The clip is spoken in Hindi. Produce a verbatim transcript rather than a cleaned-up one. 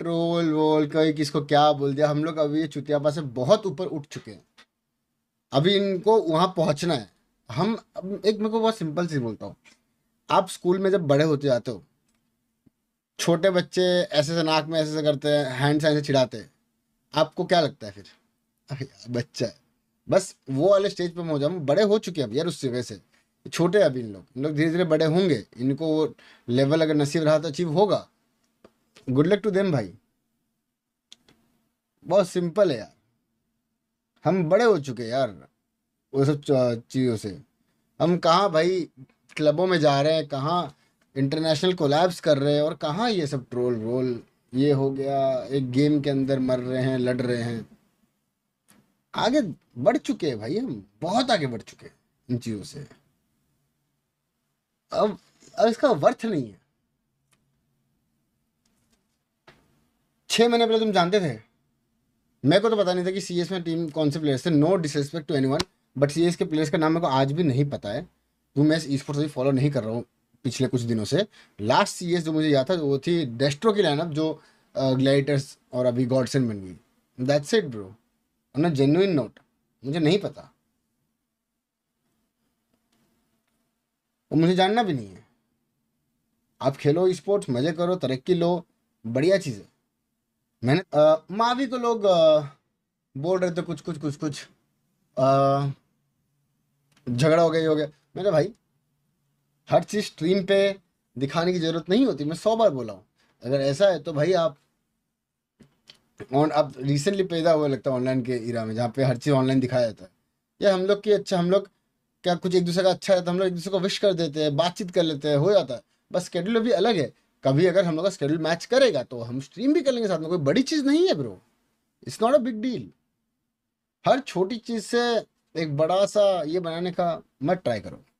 ट्रोल वोल कहीं किसको क्या बोल दिया। हम लोग अभी ये चुतियापा से बहुत ऊपर उठ चुके हैं, अभी इनको वहाँ पहुँचना है। हम एक मेरे को बहुत सिंपल चीज़ बोलता हूँ, आप स्कूल में जब बड़े होते जाते हो, छोटे बच्चे ऐसे से नाक में ऐसे से करते हैं, हैंड से ऐसे छिड़ाते हैं, आपको क्या लगता है फिर? अरे बच्चा है, बस वो वाले स्टेज पर पहुँचा, हम बड़े हो चुके हैं अब यार। उससे वैसे छोटे अभी इन लोग इन लोग धीरे धीरे बड़े होंगे, इनको वो लेवल अगर नसीब रहा तो अचीव होगा। गुड लक टू देम भाई, बहुत सिंपल है यार, हम बड़े हो चुके हैं यार वो सब चीज़ों से। हम कहाँ भाई क्लबों में जा रहे हैं, कहाँ इंटरनेशनल कोलैब्स कर रहे हैं, और कहाँ ये सब ट्रोल रोल। ये हो गया, एक गेम के अंदर मर रहे हैं, लड़ रहे हैं। आगे बढ़ चुके हैं भाई, हम बहुत आगे बढ़ चुके हैं इन चीज़ों से। अब, अब इसका वर्थ नहीं है। छः महीने पहले तुम जानते थे, मेरे को तो पता नहीं था कि सीएस में टीम कौन से प्लेयर्स थे। No disrespect to anyone, but CS के प्लेयर्स का नाम मेरे को आज भी नहीं पता है। तो मैं ई स्पोर्ट्स अभी फॉलो नहीं कर रहा हूँ पिछले कुछ दिनों से। लास्ट सीएस जो मुझे याद था वो थी डेस्ट्रो की लाइनअप, जो ग्लैडिएटर्स और अभी गॉडसन बन गई। That's it bro, on a genuine note. मुझे नहीं पता और मुझे जानना भी नहीं है। आप खेलो ई स्पोर्ट्स, मज़े करो, तरक्की लो, बढ़िया चीज़ है। मैंने आ, मावी को लोग आ, बोल रहे थे कुछ कुछ कुछ कुछ झगड़ा हो गया, ये हो गया। मैंने कहा भाई हर चीज़ स्ट्रीम पे दिखाने की ज़रूरत नहीं होती। मैं सौ बार बोला हूँ, अगर ऐसा है तो भाई आप ऑन आप रिसेंटली पैदा हुआ लगता है ऑनलाइन के इरा में, जहाँ पे हर चीज़ ऑनलाइन दिखाया जाता है। या हम लोग की अच्छा, हम लोग क्या कुछ एक दूसरे का अच्छा है तो हम लोग एक दूसरे को विश कर देते हैं, बातचीत कर लेते हैं, हो जाता है। बस स्केड्यूल भी अलग है, कभी अगर हम लोग का स्केड्यूल मैच करेगा तो हम स्ट्रीम भी कर लेंगे साथ में। कोई बड़ी चीज़ नहीं है bro, it's not a big deal. हर छोटी चीज़ से एक बड़ा सा ये बनाने का मत ट्राई करो।